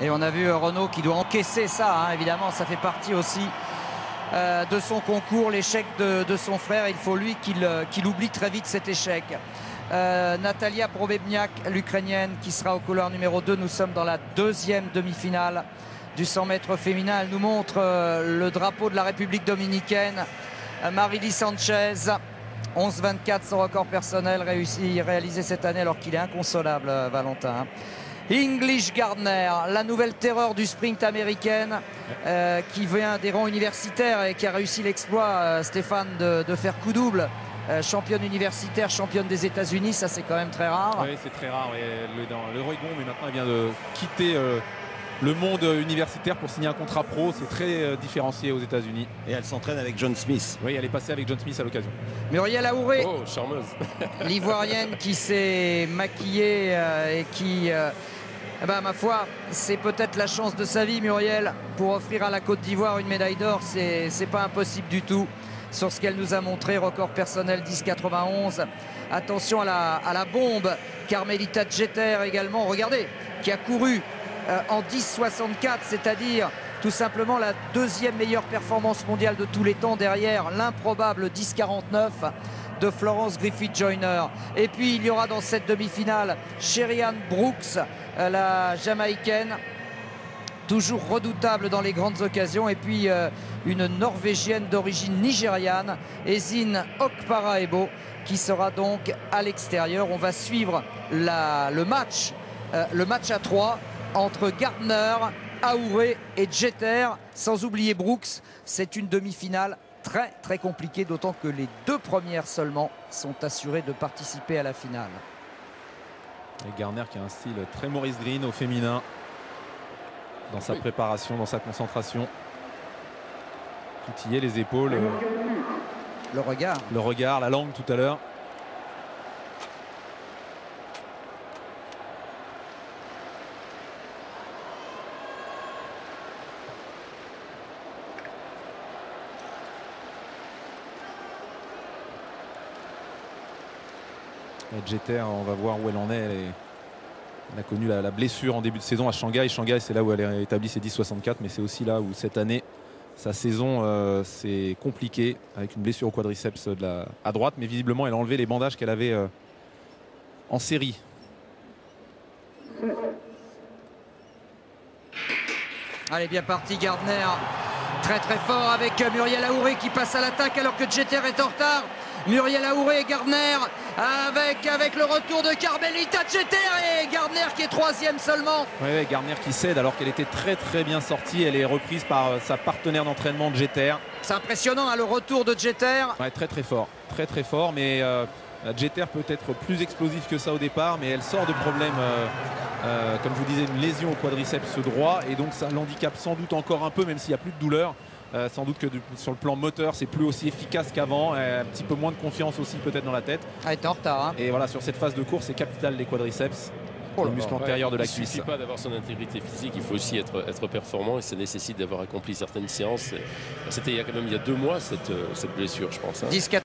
Et on a vu Renaud qui doit encaisser ça, hein. Évidemment, ça fait partie aussi de son concours, l'échec de son frère. Il faut lui qu'il oublie très vite cet échec. Natalia Pohrebniak, l'Ukrainienne, qui sera au couloir numéro 2. Nous sommes dans la deuxième demi-finale du 100 mètres féminin. Elle nous montre le drapeau de la République dominicaine. Marielis Sanchez, 11,24, son record personnel réalisé cette année, alors qu'il est inconsolable, Valentin. English Gardner, la nouvelle terreur du sprint américaine, qui vient des rangs universitaires et qui a réussi l'exploit, Stéphane, de faire coup double. Championne universitaire, championne des États-Unis, ça c'est quand même très rare. Oui, c'est très rare. Elle est dans l'Oregon, mais maintenant elle vient de quitter le monde universitaire pour signer un contrat pro. C'est très différencié aux États-Unis. Et elle s'entraîne avec John Smith. Oui, elle est passée avec John Smith à l'occasion. Murielle Ahouré, oh, charmeuse, l'ivoirienne qui s'est maquillée et qui... ma foi, c'est peut-être la chance de sa vie, Murielle, pour offrir à la Côte d'Ivoire une médaille d'or. C'est pas impossible du tout sur ce qu'elle nous a montré. Record personnel 10,91. Attention à la bombe. Carmelita Jeter également, regardez, qui a couru en 10,64, c'est-à-dire tout simplement la deuxième meilleure performance mondiale de tous les temps, derrière l'improbable 10,49. de Florence Griffith Joyner. Et puis il y aura dans cette demi-finale Sheri-Ann Brooks, la Jamaïcaine, toujours redoutable dans les grandes occasions, et puis une Norvégienne d'origine nigériane, Ezinne Okparaebo, qui sera donc à l'extérieur. On va suivre le match à 3 entre Gardner, Ahouré et Jeter, sans oublier Brooks. C'est une demi-finale très très compliqué, d'autant que les deux premières seulement sont assurées de participer à la finale. Et Gardner qui a un style très Maurice Green au féminin dans sa préparation, dans sa concentration. Tout y est, les épaules, le regard, la langue tout à l'heure. Jeter, on va voir où elle en est. Elle a connu la blessure en début de saison à Shanghai. Shanghai, c'est là où elle a établi ses 10,64, mais c'est aussi là où cette année, sa saison s'est compliquée avec une blessure au quadriceps à droite, mais visiblement, elle a enlevé les bandages qu'elle avait en série. Allez, bien parti Gardner, très très fort, avec Murielle Ahouré qui passe à l'attaque alors que Jeter est en retard. Murielle Ahouré et Gardner avec le retour de Carmelita Jeter, et Gardner qui est troisième seulement. Oui, Gardner qui cède alors qu'elle était très très bien sortie. Elle est reprise par sa partenaire d'entraînement de Jeter. C'est impressionnant, hein, le retour de Jeter. Ouais, très très fort, mais Jeter peut être plus explosif que ça au départ, mais elle sort de problèmes, comme je vous disais, une lésion au quadriceps droit, et donc ça l'handicape sans doute encore un peu, même s'il n'y a plus de douleur. Sans doute que sur le plan moteur, c'est plus aussi efficace qu'avant. Un petit peu moins de confiance aussi, peut-être, dans la tête. Elle est en retard. Hein. Et voilà, sur cette phase de course, c'est capital les quadriceps, le muscle antérieur de la cuisse. Il ne suffit pas d'avoir son intégrité physique, il faut aussi être performant, et ça nécessite d'avoir accompli certaines séances. C'était il y a 2 mois cette blessure, je pense. Hein.